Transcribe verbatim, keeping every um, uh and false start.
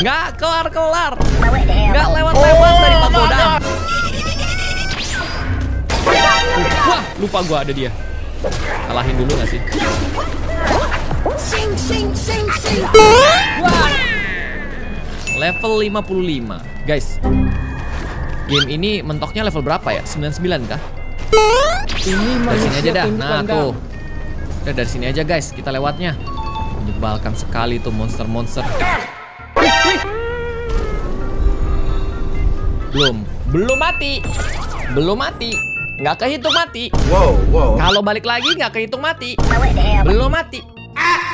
Nggak kelar-kelar. Nggak lewat-lewat dari pagoda. Wah, lupa gua ada dia. Kalahin dulu nggak sih? Sing, sing, sing, sing. Wah. Level lima puluh lima. Guys, game ini mentoknya level berapa ya? sembilan puluh sembilan kah? Ini dari sini aja dah. Nah, tuh. Udah dari sini aja guys, kita lewatnya. Menyebalkan sekali tuh monster-monster. Belum, belum mati. Belum mati. Nggak kehitung mati. Wow, wow. Kalau balik lagi nggak kehitung mati. Belum mati. Ah.